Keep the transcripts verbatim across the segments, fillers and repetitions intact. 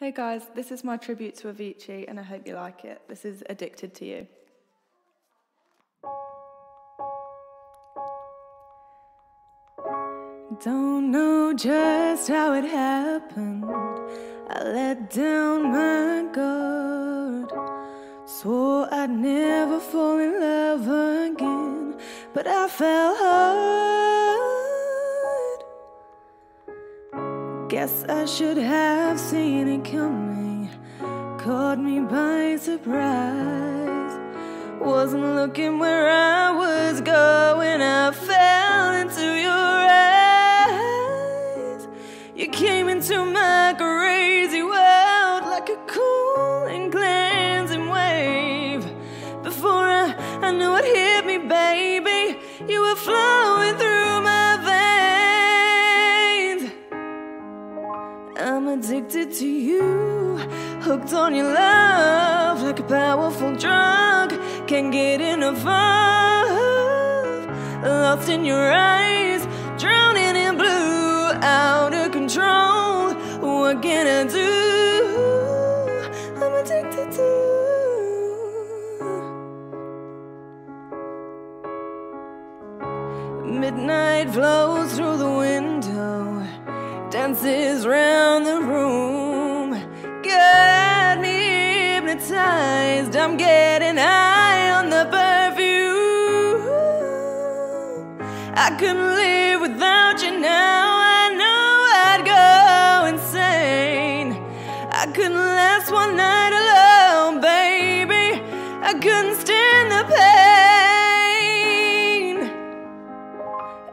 Hey guys, this is my tribute to Avicii and I hope you like it. This is Addicted to You. Don't know just how it happened. I let down my guard. Swore I'd never fall in love again, but I fell hard. Guess I should have seen it coming. Caught me by surprise. Wasn't looking where I was going. I fell into your eyes. You came into my crazy world like a cool and glancing wave. Before I, I knew it hit me, baby, you were flowing through my veins. I'm addicted to you, hooked on your love like a powerful drug. Can't get enough of. Lost in your eyes, drowning in blue, out of control. What can I do? I'm addicted to you. Midnight flows through the window, dances round the room. Got me hypnotized, I'm getting high on the perfume. I couldn't live without you now. I know I'd go insane. I couldn't last one night alone, baby. I couldn't stand the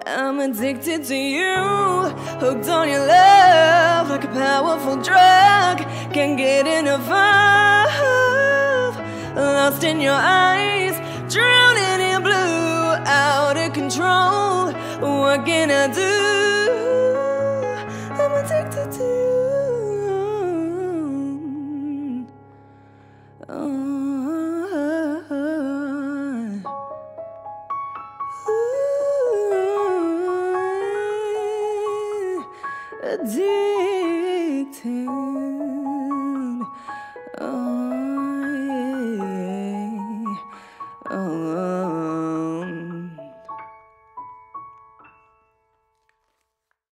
pain. I'm addicted to you, hooked on your love like a powerful drug. Can't get enough of. Lost in your eyes, drowning in blue, out of control. What can I do?